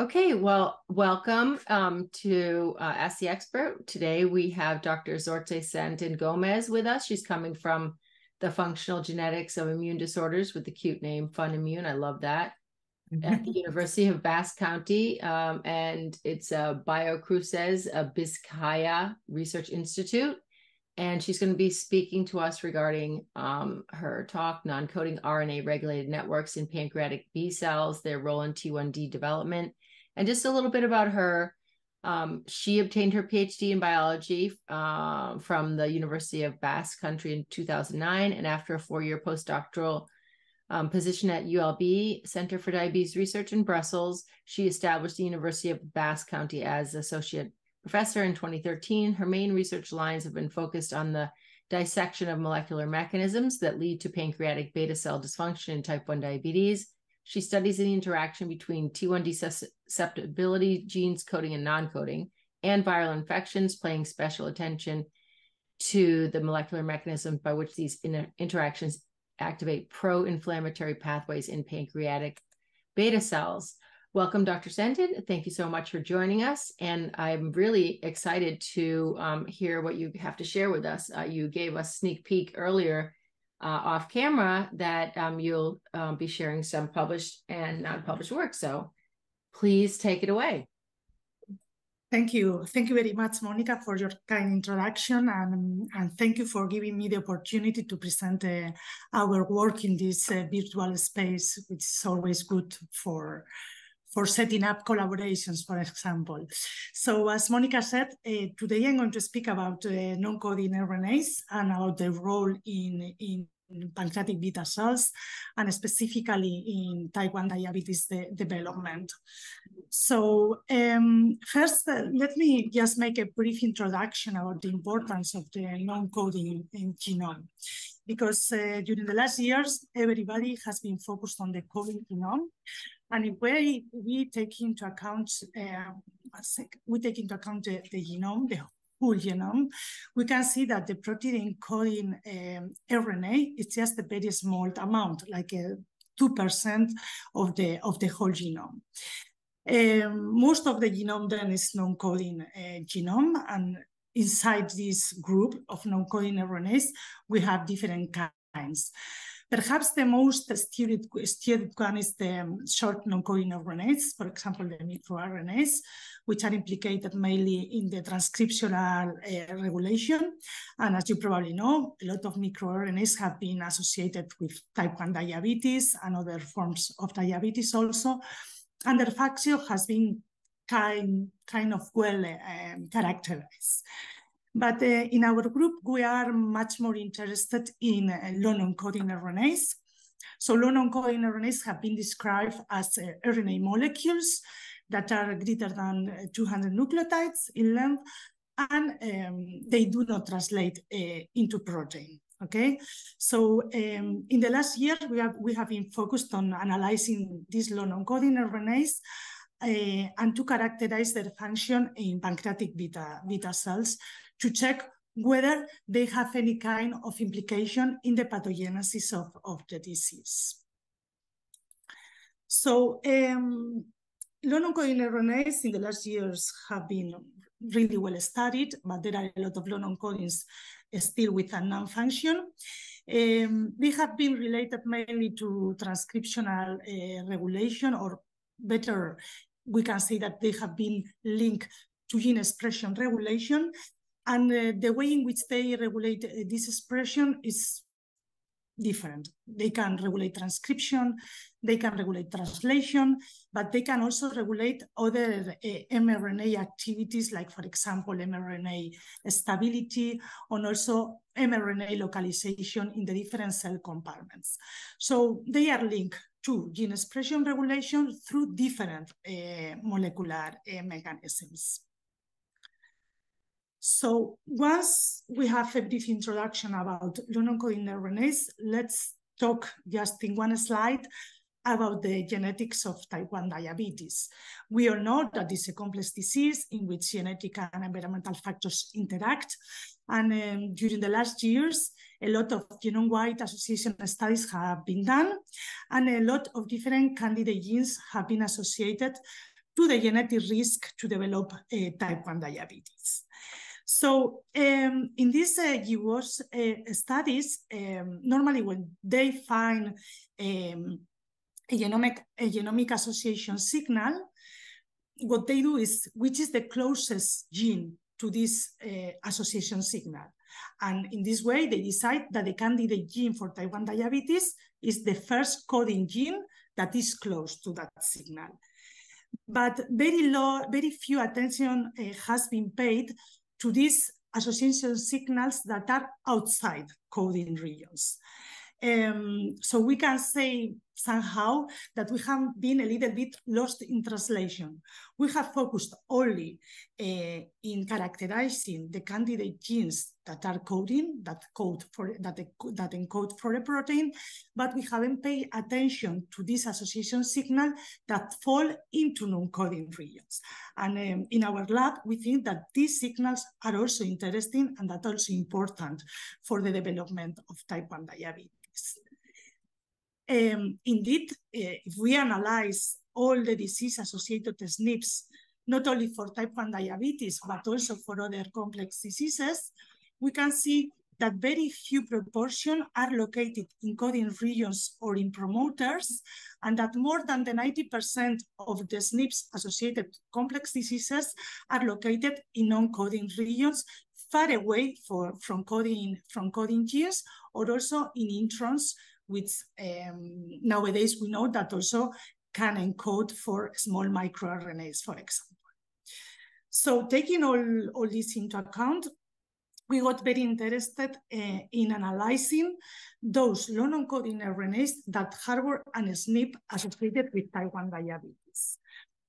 Okay, well, welcome to Ask the Expert. Today we have Dr. Izortze Santin Gomez with us. She's coming from the Functional Genetics of Immune Disorders with the cute name Fun Immune. I love that. At the University of Basque Country, and it's BioCruces, Bizkaia Research Institute. And she's going to be speaking to us regarding her talk, Non-Coding RNA-Regulated Networks in Pancreatic B Cells, their role in T1D development. And just a little bit about her. She obtained her PhD in biology from the University of Basque Country in 2009. And after a four-year postdoctoral position at ULB Center for Diabetes Research in Brussels, she established the University of Basque Country as associate professor in 2013. Her main research lines have been focused on the dissection of molecular mechanisms that lead to pancreatic beta cell dysfunction in type 1 diabetes. She studies the interaction between T1D susceptibility genes coding and non-coding and viral infections, paying special attention to the molecular mechanisms by which these interactions activate pro-inflammatory pathways in pancreatic beta cells. Welcome, Dr. Santin. Thank you so much for joining us. And I'm really excited to hear what you have to share with us. You gave us a sneak peek earlier off camera that you'll be sharing some published and non-published work. So please take it away. Thank you. Thank you very much, Monica, for your kind introduction, and thank you for giving me the opportunity to present our work in this virtual space, which is always good for setting up collaborations, for example. So as Monica said, today I'm going to speak about non-coding RNAs and about the role in pancreatic beta cells, and specifically in type 1 diabetes development. So first, let me just make a brief introduction about the importance of the non-coding genome, because during the last years, everybody has been focused on the coding genome. And if we take into account, the genome, the whole genome, we can see that the protein encoding RNA is just a very small amount, like 2% of the whole genome. Most of the genome then is non-coding genome, and inside this group of non-coding RNAs, we have different kinds. Perhaps the most studied one is the short non-coding RNAs, for example, the microRNAs, which are implicated mainly in the transcriptional regulation. And as you probably know, a lot of microRNAs have been associated with type 1 diabetes and other forms of diabetes also. And their function has been kind of well characterized. But in our group, we are much more interested in low non-coding RNAs. So low non-coding RNAs have been described as RNA molecules that are greater than 200 nucleotides in length, and they do not translate into protein. Okay, so in the last year, we have been focused on analyzing these low non-coding RNAs and to characterize their function in pancreatic beta cells, to check whether they have any kind of implication in the pathogenesis of the disease. So low non-coding RNAs in the last years have been really well studied, but there are a lot of low non-codings still with unknown function. They have been related mainly to transcriptional regulation, or better, we can say that they have been linked to gene expression regulation. And the way in which they regulate this expression is different. They can regulate transcription, they can regulate translation, but they can also regulate other mRNA activities, like, for example, mRNA stability, and also mRNA localization in the different cell compartments. So they are linked to gene expression regulation through different molecular mechanisms. So once we have a brief introduction about low non-coding RNAs, let's talk just in one slide about the genetics of type 1 diabetes. We all know that it's a complex disease in which genetic and environmental factors interact. And during the last years, a lot of genome-wide association studies have been done, and a lot of different candidate genes have been associated to the genetic risk to develop type 1 diabetes. So in these GWAS studies, normally when they find a genomic association signal, what they do is which is the closest gene to this association signal. And in this way, they decide that the candidate gene for type 1 diabetes is the first coding gene that is close to that signal. But very few attention has been paid to these association signals that are outside coding regions. So we can say somehow that we have been a little bit lost in translation. We have focused only in characterizing the candidate genes that are coding, that encode for a protein, but we haven't paid attention to this association signal that fall into non-coding regions. And in our lab, we think that these signals are also interesting and that also important for the development of type 1 diabetes. Indeed, if we analyze all the disease-associated SNPs, not only for type 1 diabetes, but also for other complex diseases, we can see that very few proportion are located in coding regions or in promoters, and that more than the 90% of the SNPs-associated complex diseases are located in non-coding regions, far away from coding genes, or also in introns, which nowadays we know that also can encode for small microRNAs, for example. So taking all this into account, we got very interested in analyzing those low non-coding RNAs that harbor an SNP associated with type 1 diabetes.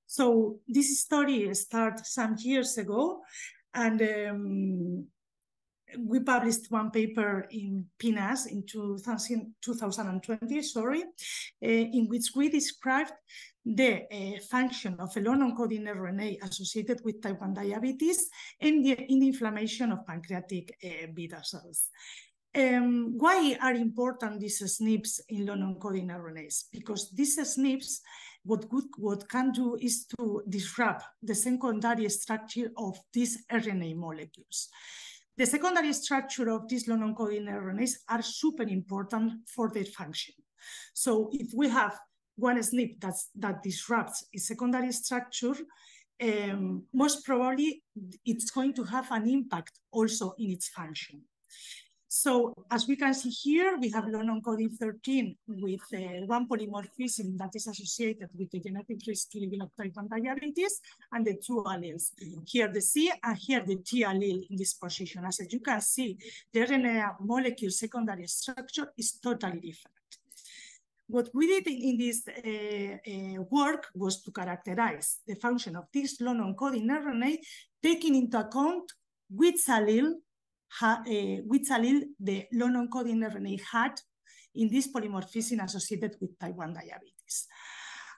So this study started some years ago, and we published one paper in PNAS in 2020, in which we described the function of a low non-coding RNA associated with type 1 diabetes and in the inflammation of pancreatic beta cells. Why are important these SNPs in low non-coding RNAs? Because these SNPs, what can do is to disrupt the secondary structure of these RNA molecules. The secondary structure of these low non-coding RNAs are super important for their function. So if we have one SNP that disrupts its secondary structure, most probably it's going to have an impact also in its function. So as we can see here, we have low non-coding 13 with one polymorphism that is associated with the genetic risk to develop type 1 diabetes and the two alleles. Here the C and here the T allele in this position. As you can see, the RNA molecule secondary structure is totally different. What we did in this work was to characterize the function of this low non-coding RNA, taking into account which allele the low non-coding RNA had in this polymorphism associated with type 1 diabetes.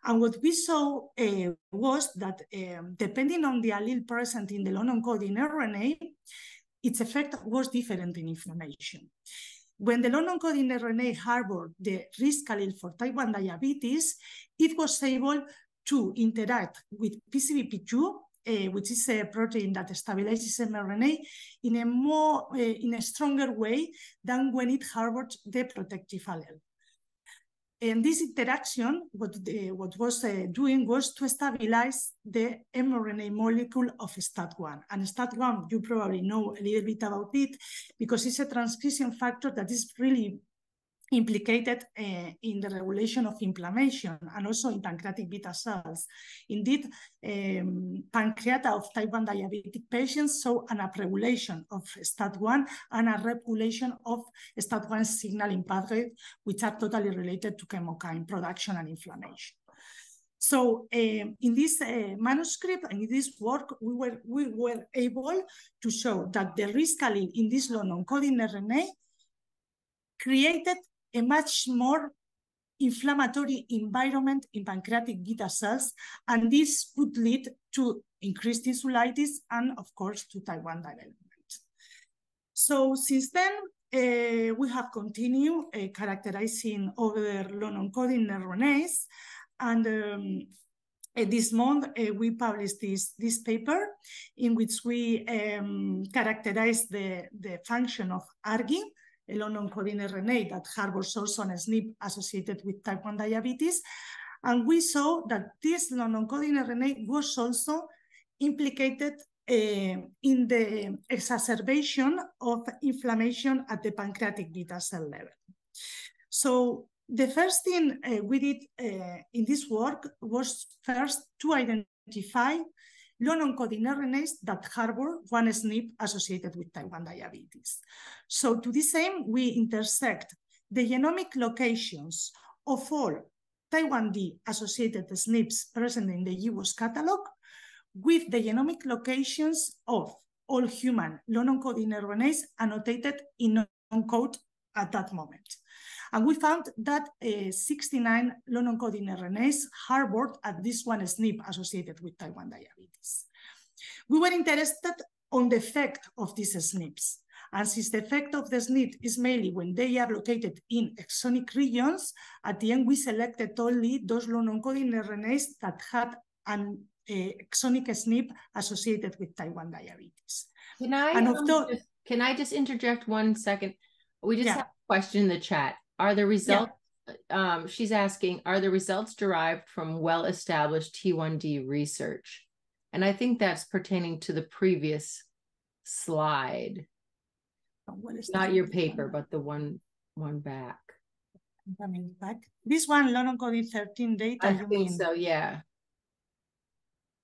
And what we saw was that depending on the allele present in the low non-coding RNA, its effect was different in inflammation. When the low non-coding RNA harbored the risk allele for type 1 diabetes, it was able to interact with PCBP2, which is a protein that stabilizes mRNA in a stronger way than when it harbors the protective allele. And this interaction, what was doing was to stabilize the mRNA molecule of STAT1. And STAT1, you probably know a little bit about it because it's a transcription factor that is really implicated in the regulation of inflammation and also in pancreatic beta cells. Indeed, pancreata of type 1 diabetic patients show an upregulation of STAT1 and a regulation of STAT1 signaling pathway, which are totally related to chemokine production and inflammation. So in this manuscript and in this work, we were able to show that the risk allele in this low non-coding RNA created a much more inflammatory environment in pancreatic beta cells, and this could lead to increased insulitis and, of course, to type 1 development. So since then, we have continued characterizing other low non-coding RNAs, and this month, we published this paper in which we characterized the function of ARGIN, a long non-coding RNA that harbors also a SNP associated with type 1 diabetes. And we saw that this long non-coding RNA was also implicated in the exacerbation of inflammation at the pancreatic beta cell level. So the first thing we did in this work was first to identify long non-coding RNAs that harbor one SNP associated with type 1 diabetes. So to this aim, we intersect the genomic locations of all type 1D associated SNPs present in the GWAS catalog with the genomic locations of all human long non-coding RNAs annotated in non-code at that moment. And we found that 69 long non-coding RNAs harbored at this one SNP associated with type 1 diabetes. We were interested on the effect of these SNPs. And since the effect of the SNP is mainly when they are located in exonic regions, at the end we selected only those long non-coding RNAs that had an exonic SNP associated with type 1 diabetes. Can I just interject 1 second? We just have a question in the chat. Are the results, she's asking, are the results derived from well-established T1D research? And I think that's pertaining to the previous slide. What is not your paper, but the one back. Coming back. This one, long non-coding 13 data. I think so, yeah.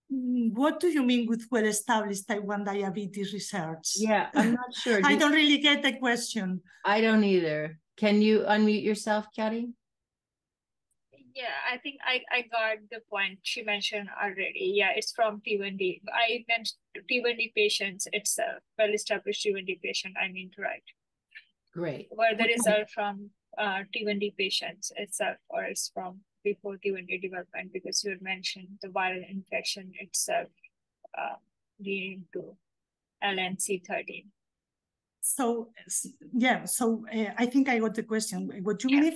What do you mean with well-established type 1 diabetes research? Yeah, I'm not sure. I don't really get the question. I don't either. Can you unmute yourself, Kari? Yeah, I think I got the point she mentioned already. Yeah, it's from T1D. I meant T1D patients itself, well-established T1D patient, I mean, right? Great. Were the result from T1D patients itself, or it's from before T1D development, because you had mentioned the viral infection itself leading to LNC13. So, yeah, so I think I got the question. Would you mean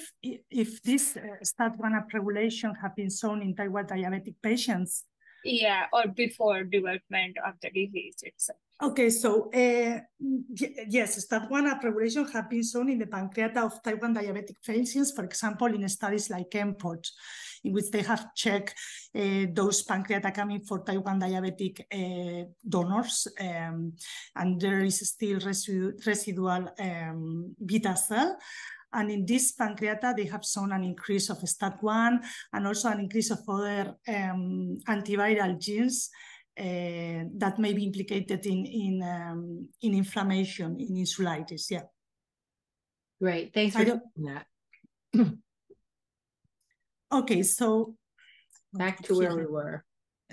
if this STAT1 upregulation have been shown in type 1 diabetic patients? Yeah, or before development of the disease itself. Okay, so yes, STAT1 upregulation have been shown in the pancreata of type 1 diabetic patients, for example, in studies like EMPORT, in which they have checked those pancreata coming for type 1 diabetic donors, and there is still residual beta cell. And in this pancreata, they have shown an increase of STAT1 and also an increase of other antiviral genes that may be implicated in inflammation, in insulitis. Yeah. Great. Thanks for doing that. Okay, so back to where we were.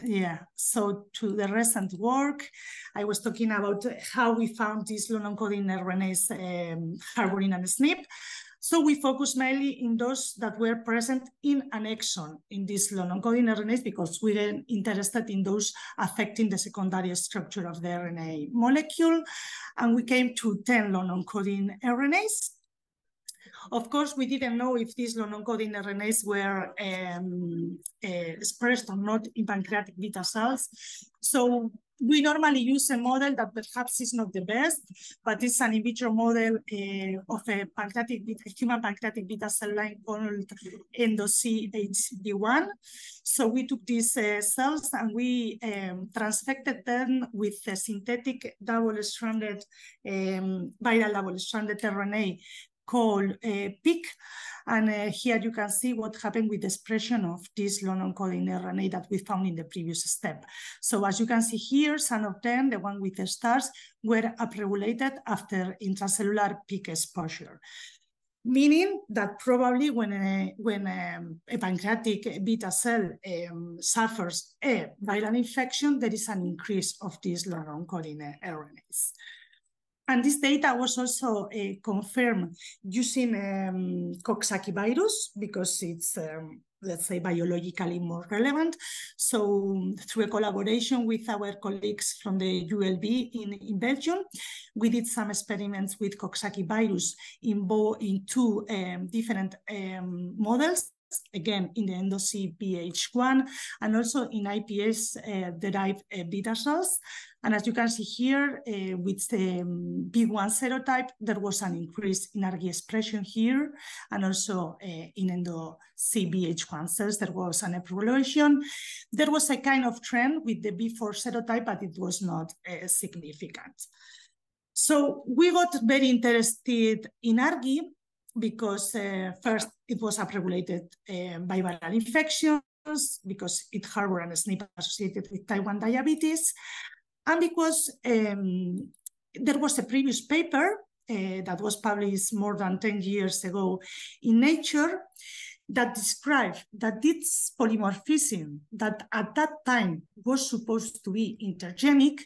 Yeah, so to the recent work, I was talking about how we found these long non-coding RNAs harboring an SNP. So we focus mainly in those that were present in an exon in these long non-coding RNAs, because we were interested in those affecting the secondary structure of the RNA molecule. And we came to 10 long non-coding RNAs. Of course, we didn't know if these long non-coding RNAs were expressed or not in pancreatic beta cells. So we normally use a model that perhaps is not the best, but it's an in vitro model of a pancreatic human pancreatic beta cell line called EndoC-βH1. So we took these cells and we transfected them with a synthetic double-stranded viral double-stranded RNA called PIC, and here you can see what happened with the expression of this long non-coding RNA that we found in the previous step. So as you can see here, some of them, the one with the stars, were upregulated after intracellular PIC exposure, meaning that probably when a pancreatic beta cell suffers a viral infection, there is an increase of these long non-coding RNAs. And this data was also confirmed using Coxsackie virus, because it's, let's say, biologically more relevant. So through a collaboration with our colleagues from the ULB in Belgium, we did some experiments with Coxsackie virus in two different models, again in the EndoC-βH1 and also in iPS-derived beta cells. And as you can see here, with the B1 serotype, there was an increase in ARGIN expression here, and also in EndoC-βH1 cells, there was an evolution. There was a kind of trend with the B4 serotype, but it was not significant. So we got very interested in ARGIN because first, it was upregulated by viral infections, because it harbored a SNP associated with type 1 diabetes, and because there was a previous paper that was published more than 10 years ago in Nature that described that this polymorphism that at that time was supposed to be intergenic,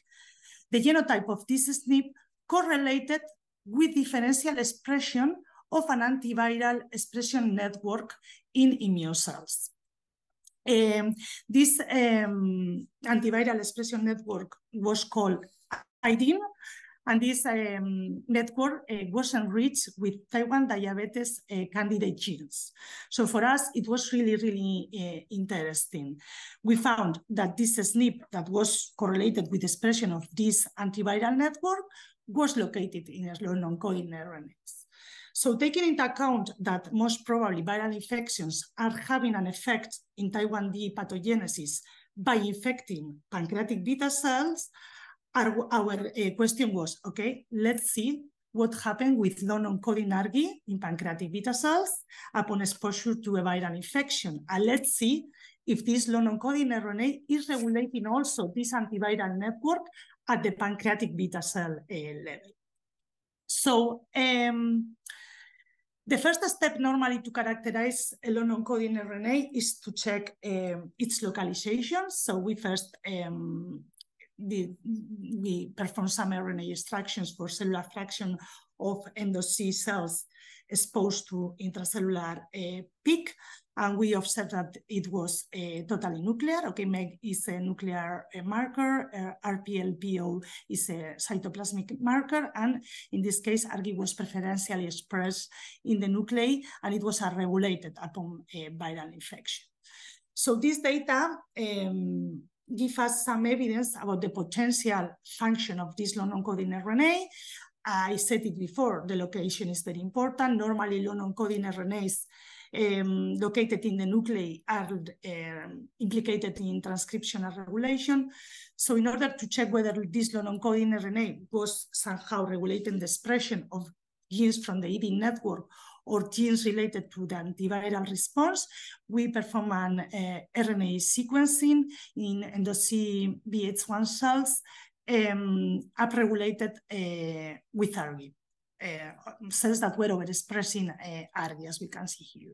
the genotype of this SNP correlated with differential expression of an antiviral expression network in immune cells. This antiviral expression network was called IDIN, and this network was enriched with type 1 diabetes candidate genes. So for us, it was really, really interesting. We found that this SNP that was correlated with expression of this antiviral network was located in slow non-coding RNAs. So taking into account that most probably viral infections are having an effect in type 1D pathogenesis by infecting pancreatic beta cells, our question was, okay, let's see what happened with non-coding ARGIN in pancreatic beta cells upon exposure to a viral infection. And let's see if this non-coding RNA is regulating also this antiviral network at the pancreatic beta cell level. So the first step normally to characterize a low non-coding RNA is to check its localization. So we first we perform some RNA extractions for cellular fraction of endoC cells exposed to intracellular peak, and we observed that it was totally nuclear. Okay, MEG is a nuclear marker, RPLPO is a cytoplasmic marker, and in this case, ARGIN was preferentially expressed in the nuclei, and it was regulated upon viral infection. So this data give us some evidence about the potential function of this low non-coding RNA. I said it before, the location is very important. Normally, low non-coding RNAs located in the nuclei are implicated in transcriptional regulation. So in order to check whether this low non-coding RNA was somehow regulating the expression of genes from the EDIN network or genes related to the antiviral response, we perform an RNA sequencing in EndoC-βH1 cells upregulated with ARGIN, cells that were overexpressing ARGIN, as we can see here.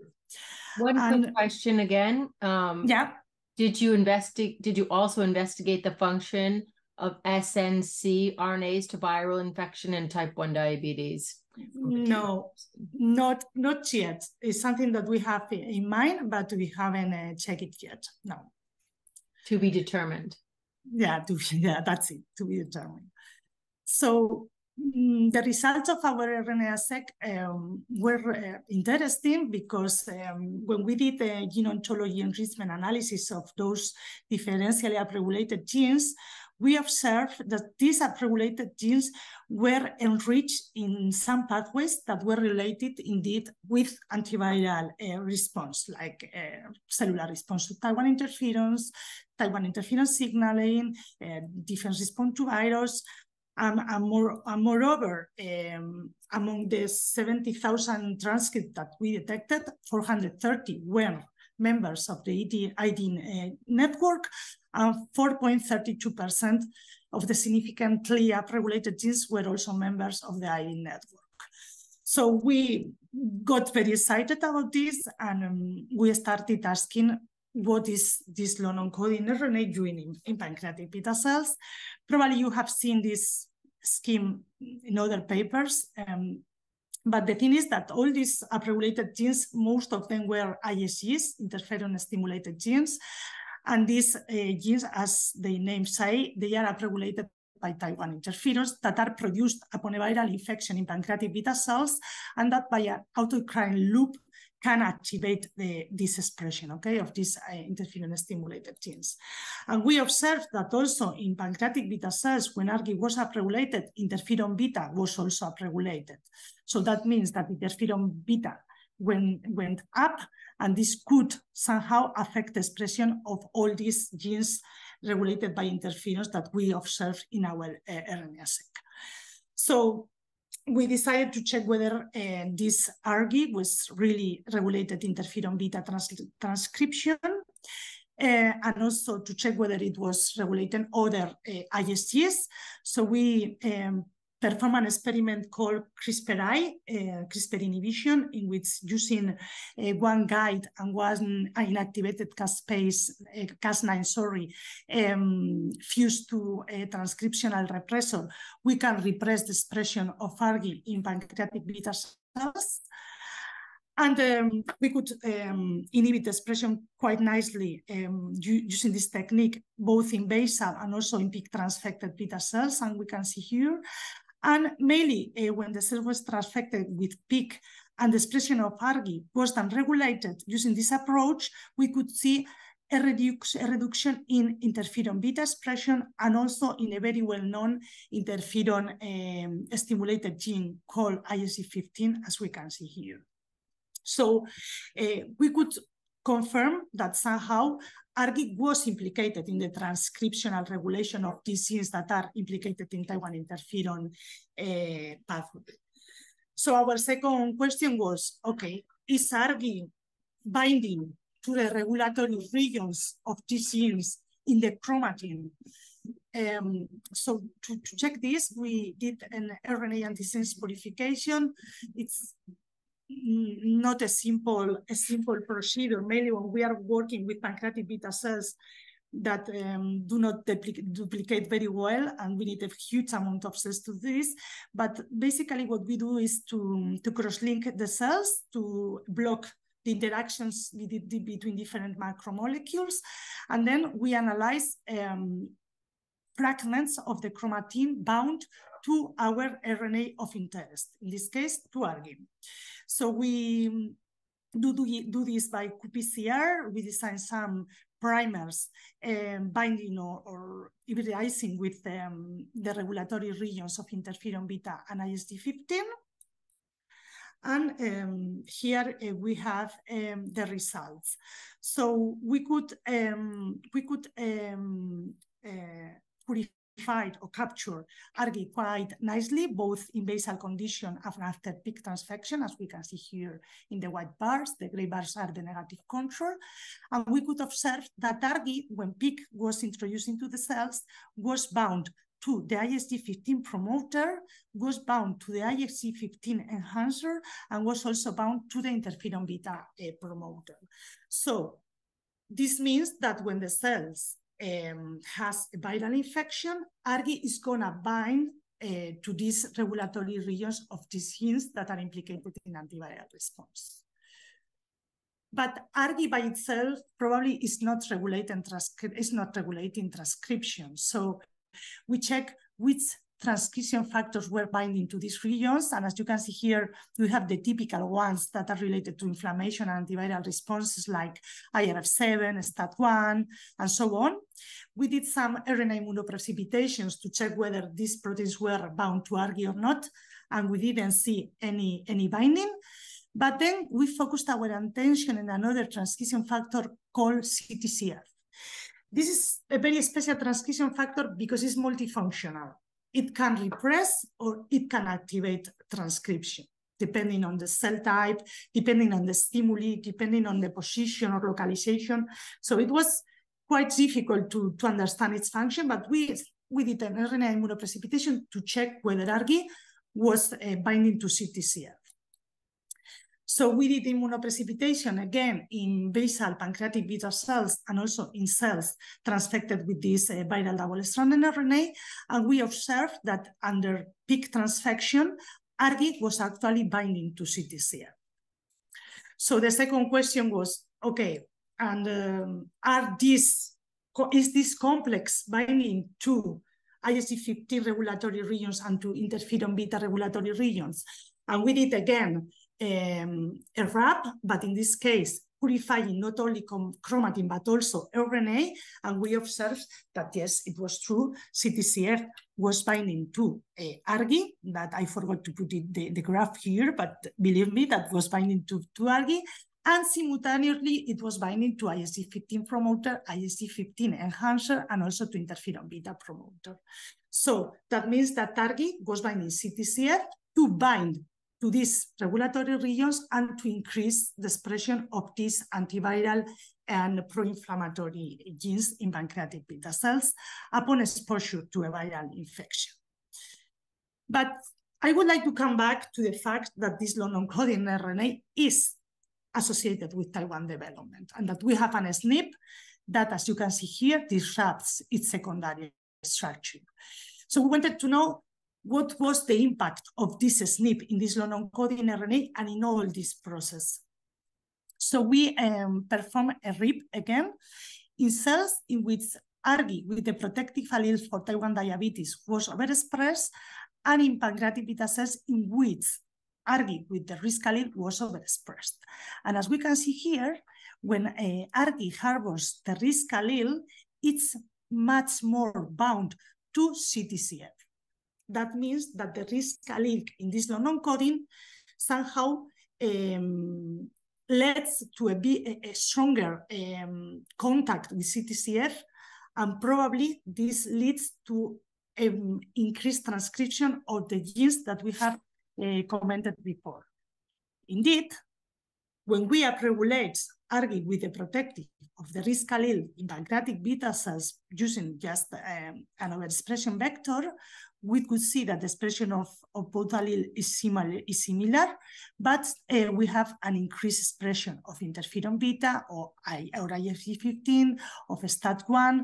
One quick question again. Yeah. Did you also investigate the function of SNC RNAs to viral infection and type 1 diabetes? No, not yet. It's something that we have in mind, but we haven't checked it yet. No. To be determined. Yeah, that's it, to be determined. So the results of our RNA-seq were interesting because when we did the gene ontology enrichment analysis of those differentially upregulated genes, we observed that these upregulated genes were enriched in some pathways that were related indeed with antiviral response, like cellular response to type 1 interference, type 1 interference signaling, defense response to virus, and moreover, among the 70,000 transcripts that we detected, 430 were members of the IDIN network, and 4.32% of the significantly upregulated genes were also members of the IDIN network. So we got very excited about this, and we started asking, what is this low non-coding RNA doing in pancreatic beta cells? Probably you have seen this scheme in other papers, but the thing is that all these upregulated genes, most of them were ISGs, interferon-stimulated genes, and these genes, as the name say, they are upregulated by type 1 interferons that are produced upon a viral infection in pancreatic beta cells, and that by an autocrine loop can activate this expression, okay, of these interferon-stimulated genes. And we observed that also in pancreatic beta cells, when ARGIN was upregulated, interferon beta was also upregulated. So that means that interferon beta went up, and this could somehow affect the expression of all these genes regulated by interferons that we observed in our RNA-seq. So we decided to check whether this ARGI was really regulated interferon beta transcription, and also to check whether it was regulating other ISGs. So we perform an experiment called CRISPR-I, CRISPR inhibition, in which using one guide and one inactivated Cas9 fused to a transcriptional repressor, we can repress the expression of ARGIN in pancreatic beta cells. And we could inhibit the expression quite nicely using this technique, both in basal and also in peak transfected beta cells, and we can see here. And mainly when the cell was transfected with PIK and the expression of ARGIN was then regulated using this approach, we could see a reduction in interferon beta expression, and also in a very well-known interferon stimulated gene called ISG15, as we can see here. So we could confirm that somehow ARGIN was implicated in the transcriptional regulation of these genes that are implicated in Type I interferon pathway. So our second question was, okay, is ARGIN binding to the regulatory regions of these genes in the chromatin? So to check this, we did an RNA antisense modification. It's not a simple procedure, mainly when we are working with pancreatic beta cells that do not duplicate very well, and we need a huge amount of cells to this. But basically what we do is to cross-link the cells to block the interactions between different macromolecules, and then we analyze fragments of the chromatin bound to our RNA of interest, in this case, to ARGIN. So we do this by qPCR. We design some primers binding or hybridizing with the regulatory regions of interferon beta and ISG15. And here we have the results. So we could purify or capture ARGIN quite nicely, both in basal condition and after peak transfection, as we can see here in the white bars. The gray bars are the negative control. And we could observe that ARGIN, when PIK was introduced into the cells, was bound to the ISG15 promoter, was bound to the ISG15 enhancer, and was also bound to the interferon beta promoter. So this means that when the cells has a viral infection, ARGIN is going to bind to these regulatory regions of these genes that are implicated in antiviral response. But ARGIN by itself probably is not regulating transcription. So we check which transcription factors were binding to these regions, and as you can see here, we have the typical ones that are related to inflammation and antiviral responses, like IRF7, STAT1, and so on. We did some RNA immunoprecipitations to check whether these proteins were bound to ARGIN or not, and we didn't see any binding. But then we focused our attention on another transcription factor called CTCF. This is a very special transcription factor because it's multifunctional. It can repress or it can activate transcription, depending on the cell type, depending on the stimuli, depending on the position or localization. So it was quite difficult to understand its function, but we did an RNA immunoprecipitation to check whether ARGIN was binding to CTCF. So we did immunoprecipitation again in basal pancreatic beta cells and also in cells transfected with this viral double-stranded RNA, and we observed that under peak transfection, ARGIN was actually binding to CTCF. So the second question was, okay, and is this complex binding to ISG15 regulatory regions and to interferon beta regulatory regions? And we did again a wrap, but in this case, purifying not only chromatin, but also RNA, and we observed that, yes, it was true, CTCF was binding to ARGIN, that I forgot to put in the graph here, but believe me, that was binding to ARGIN, and simultaneously, it was binding to ISG15 promoter, ISG15 enhancer, and also to interferon beta promoter. So that means that ARGIN was binding CTCF to bind to these regulatory regions and to increase the expression of these antiviral and pro-inflammatory genes in pancreatic beta cells upon exposure to a viral infection. But I would like to come back to the fact that this non-coding RNA is associated with type 1 development and that we have an SNP that, as you can see here, disrupts its secondary structure. So we wanted to know what was the impact of this SNP in this non-coding RNA and in all this process. So we perform a RIP again in cells in which ARGIN with the protective allele for type 1 diabetes was overexpressed and in pancreatic beta cells in which ARGIN with the risk allele was overexpressed. And as we can see here, when ARGIN harbors the risk allele, it's much more bound to CTCF. That means that the risk allele in this non-coding somehow leads to a stronger contact with CTCF, and probably this leads to increased transcription of the genes that we have commented before. Indeed, when we upregulate ARGIN with the protective of the risk allele in pancreatic beta cells using just an overexpression vector, we could see that the expression of both allele is similar, but we have an increased expression of interferon beta or IFG15, of STAT1.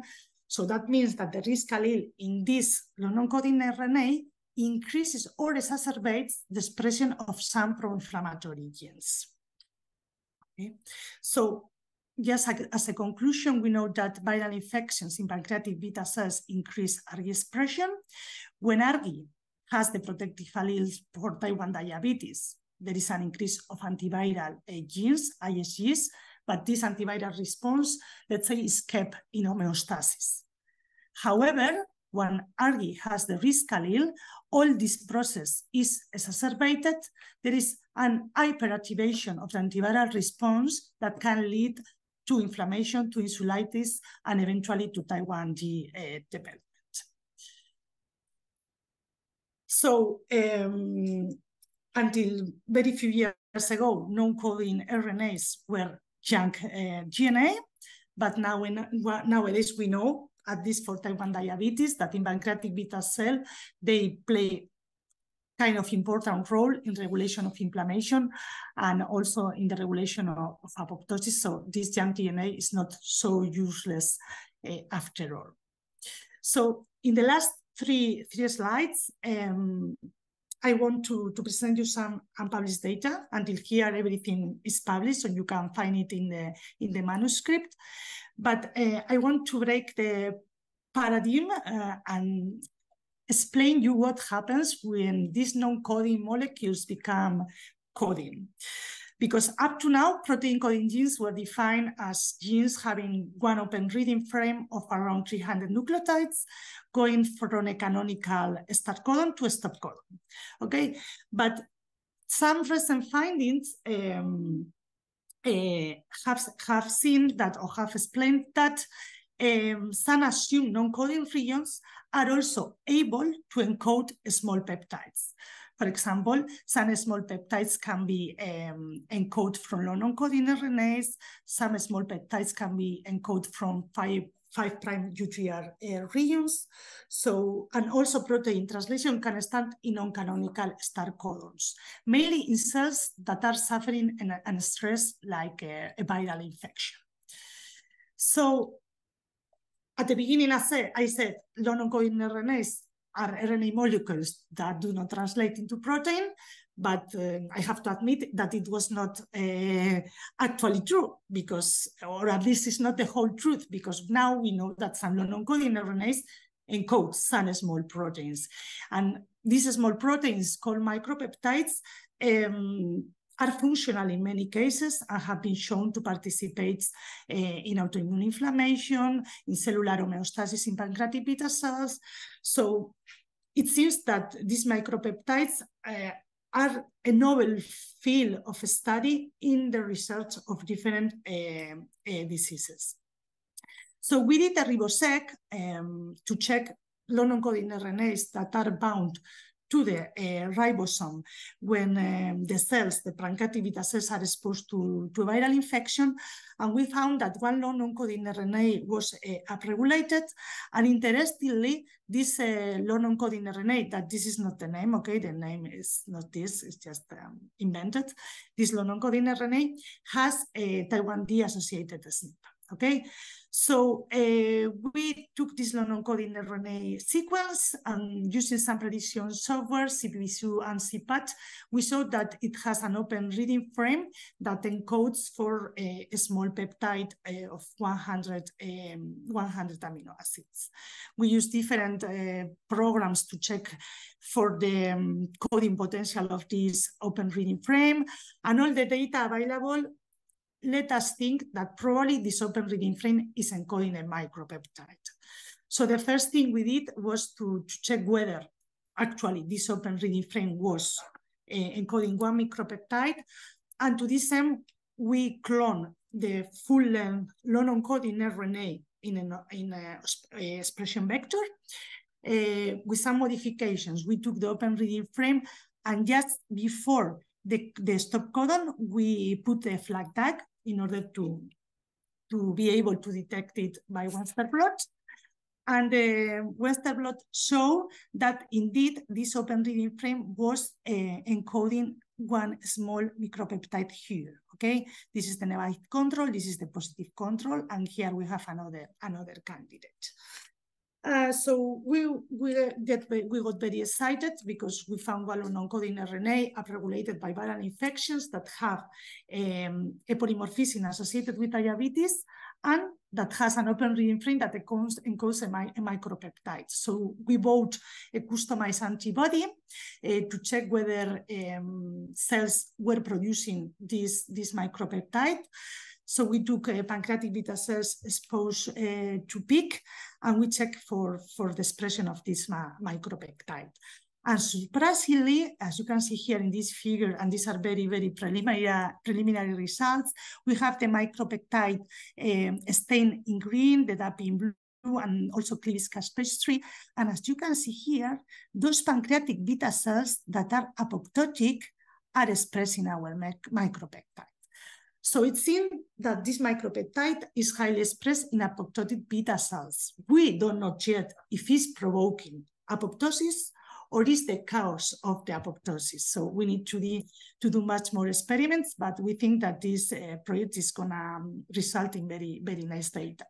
So that means that the risk allele in this non-coding RNA increases or exacerbates the expression of some pro-inflammatory genes. Okay. So just as a conclusion, we know that viral infections in pancreatic beta cells increase ARGIN expression. When ARGIN has the protective alleles for type 1 diabetes, there is an increase of antiviral genes, ISGs, but this antiviral response, let's say, is kept in homeostasis. However, when ARGIN has the risk allele, all this process is exacerbated. There is an hyperactivation of the antiviral response that can lead to inflammation, to insulitis, and eventually to type 1D development. So until very few years ago, non-coding RNAs were junk DNA, but nowadays we know, at least for type 1 diabetes, that in pancreatic beta cell, they play kind of important role in regulation of inflammation and also in the regulation of apoptosis. So this junk DNA is not so useless after all. So in the last three slides, I want to present you some unpublished data. Until here, everything is published, so you can find it in the manuscript. But I want to break the paradigm and explain you what happens when these non-coding molecules become coding. Because up to now, protein coding genes were defined as genes having one open reading frame of around 300 nucleotides, going from a canonical start codon to a stop codon. Okay, but some recent findings have seen that or have explained that some assumed non-coding regions are also able to encode small peptides. For example, some small peptides can be encoded from non-coding RNAs. Some small peptides can be encoded from 5 prime UTR regions. So, and also protein translation can start in non-canonical start codons, mainly in cells that are suffering an stress like a viral infection. So, at the beginning, I said non-coding RNAs are RNA molecules that do not translate into protein, but I have to admit that it was not actually true, because, or at least it's not the whole truth, because now we know that some non-coding RNAs encode some small proteins. And these small proteins, called micropeptides, are functional in many cases and have been shown to participate in autoimmune inflammation, in cellular homeostasis in pancreatic beta cells. So it seems that these micropeptides are a novel field of study in the research of different diseases. So we did a ribosec to check non-coding RNAs that are bound to the ribosome when the cells, the pancreatic beta cells, are exposed to viral infection. And we found that one non-coding RNA was upregulated. And interestingly, this non-coding RNA, that this is not the name, okay? The name is not this, it's just invented. This non-coding RNA has a Type1D associated SNP. Okay, so we took this non-coding RNA sequence and using some prediction software, CPVSU and CPAT, we saw that it has an open reading frame that encodes for a small peptide of 100 amino acids. We use different programs to check for the coding potential of this open reading frame, and all the data available let us think that probably this open reading frame is encoding a micropeptide. So the first thing we did was to check whether actually this open reading frame was encoding one micropeptide. And to this end, we clone the full-length non-encoding RNA in a expression vector with some modifications. We took the open reading frame, and just before the stop codon, we put the flag tag in order to be able to detect it by one star plot. And the one star plot showed that indeed this open reading frame was encoding one small micropeptide here. Okay, this is the negative control, this is the positive control, and here we have another candidate. So we got very excited because we found one non-coding RNA upregulated by viral infections that have a polymorphism associated with diabetes and that has an open reading frame that encodes a micropeptide. So we bought a customized antibody to check whether cells were producing this micropeptide. So we took pancreatic beta cells exposed to PIC, and we checked for the expression of this micropeptide. And surprisingly, as you can see here in this figure, and these are very, very preliminary results, we have the micropeptide stain in green, the DAP in blue, and also Kleebskas-Pastre. And as you can see here, those pancreatic beta cells that are apoptotic are expressing our micropeptide. So it seems that this micropeptide is highly expressed in apoptotic beta cells. We don't know yet if it's provoking apoptosis or is the cause of the apoptosis. So we need to do much more experiments, but we think that this project is gonna result in very, very nice data.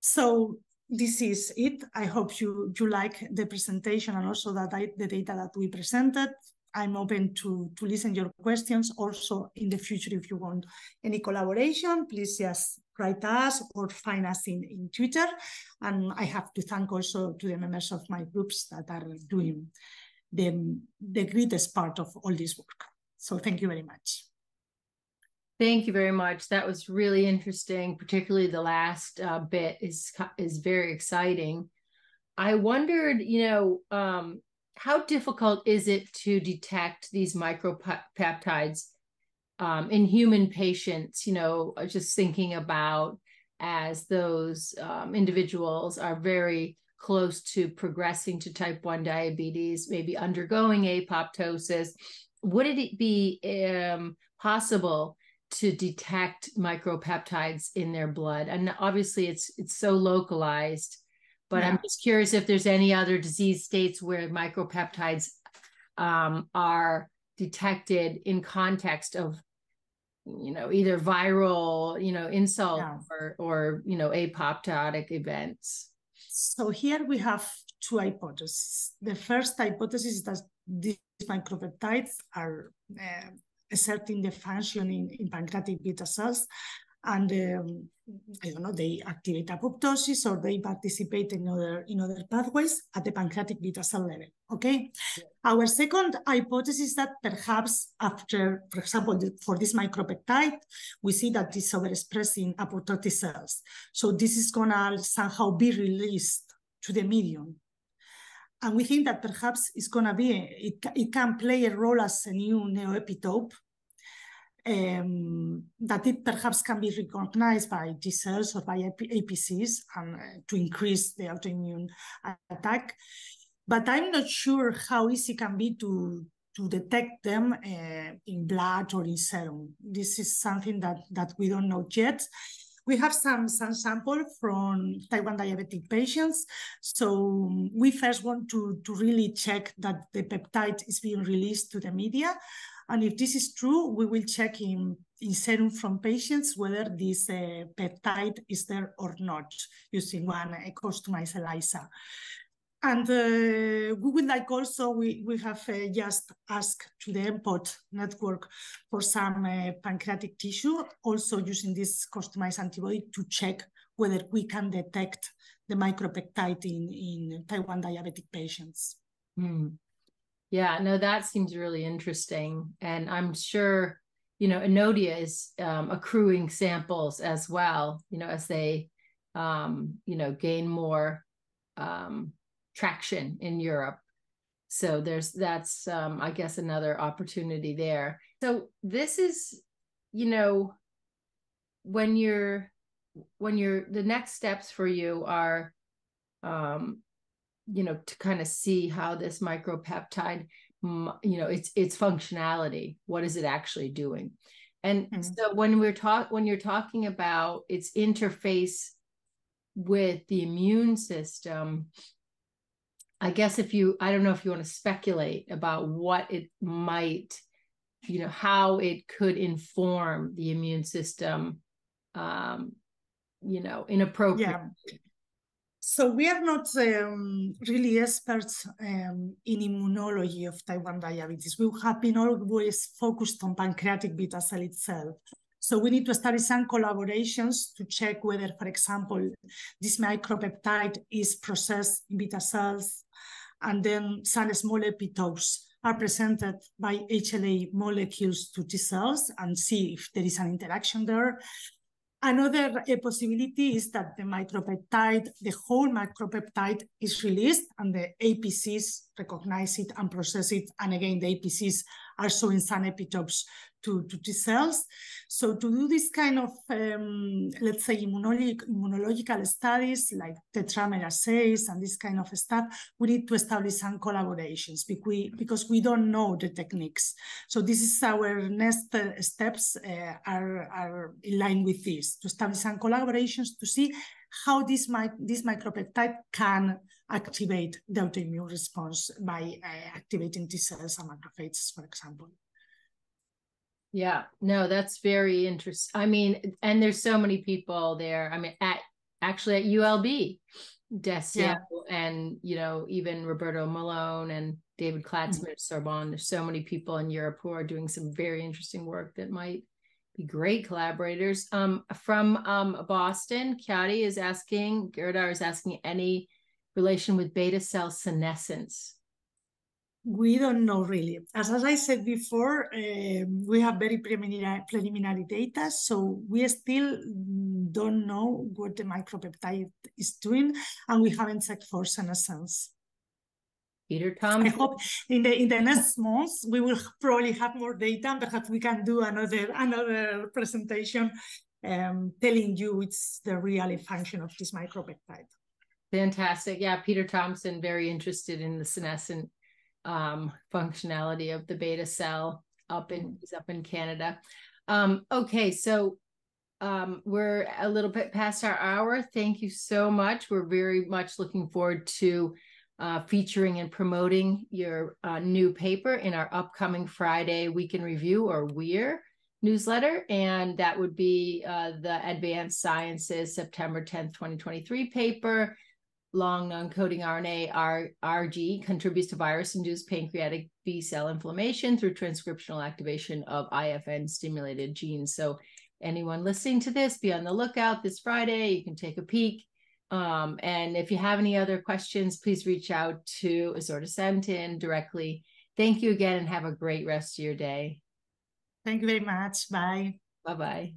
So this is it. I hope you like the presentation and also the data that we presented. I'm open to listen to your questions. Also, in the future, if you want any collaboration, please just write us or find us in Twitter. And I have to thank also to the members of my groups that are doing the greatest part of all this work. So thank you very much. Thank you very much. That was really interesting. Particularly the last bit is very exciting. I wondered, how difficult is it to detect these micropeptides in human patients? Just thinking about as those individuals are very close to progressing to type 1 diabetes, maybe undergoing apoptosis, would it be possible to detect micropeptides in their blood? And obviously, it's so localized. But yeah. I'm just curious if there's any other disease states where micropeptides are detected in context of, either viral, insult, yeah, or apoptotic events. So here we have two hypotheses. The first hypothesis is that these micropeptides are asserting the function in pancreatic beta cells. and I don't know, they activate apoptosis or they participate in other pathways at the pancreatic beta cell level, okay? Yeah. Our second hypothesis is that perhaps after, for example, for this micropeptide, we see that it's overexpressed in apoptotic cells. So this is gonna somehow be released to the medium. And we think that perhaps it's gonna be, it can play a role as a new neoepitope, that it perhaps can be recognized by T cells or by APCs to increase the autoimmune attack. But I'm not sure how easy it can be to detect them in blood or in serum. This is something that we don't know yet. We have some sample from type 1 diabetic patients. So we first want to really check that the peptide is being released to the media. And if this is true, we will check in serum from patients whether this peptide is there or not, using one customized ELISA. And we would like also, we have just asked to the EMPOT network for some pancreatic tissue, also using this customized antibody to check whether we can detect the micropeptide in type 1 diabetic patients. Mm. Yeah, no, that seems really interesting. And I'm sure, you know, Enodia is accruing samples as well, you know, as they, you know, gain more traction in Europe. So that's, I guess, another opportunity there. So this is, you know, the next steps for you are, you know, to kind of see how this micropeptide, you know, its functionality, what is it actually doing? And mm-hmm. So when you're talking about its interface with the immune system, I guess I don't know if you want to speculate about what it might, you know, how it could inform the immune system, you know, inappropriately. Yeah. So we are not really experts in immunology of type 1 diabetes. We have been always focused on pancreatic beta cell itself. So we need to study some collaborations to check whether, for example, this micropeptide is processed in beta cells, and then some small epitopes are presented by HLA molecules to T cells and see if there is an interaction there. Another possibility is that the whole micropeptide is released and the APCs recognize it and process it. And again, the APCs are showing some epitopes to T cells. So to do this kind of, let's say, immunological studies like tetramer assays and this kind of stuff, we need to establish some collaborations because we don't know the techniques. So this is our next steps are in line with this, to establish some collaborations to see how this micropeptide can activate the autoimmune response by activating T cells and macrophages, for example. Yeah, no, that's very interesting. I mean, and there's so many people there. I mean, actually at ULB, Desio, yeah, and, you know, even Roberto Malone and David Klatzman at Sorbonne. There's so many people in Europe who are doing some very interesting work that might be great collaborators. From Boston, Kyati is asking, Girdar is asking, any relation with beta cell senescence? We don't know really. As I said before, we have very preliminary data, so we still don't know what the micropeptide is doing, and we haven't checked for senescence. Peter Thompson. I hope in the next months we will probably have more data, and perhaps we can do another presentation telling you it's the real function of this micropeptide. Fantastic. Yeah, Peter Thompson, very interested in the senescent functionality of the beta cell up in Canada. Okay, so we're a little bit past our hour. Thank you so much. We're very much looking forward to featuring and promoting your new paper in our upcoming Friday Week in Review, or WEIR, newsletter, and that would be the Advanced Sciences September 10th, 2023 paper. Long non-coding RNA, ARG, contributes to virus-induced pancreatic B-cell inflammation through transcriptional activation of IFN-stimulated genes. So anyone listening to this, be on the lookout this Friday. You can take a peek. And if you have any other questions, please reach out to Izortze Santin directly. Thank you again and have a great rest of your day. Thank you very much. Bye. Bye-bye.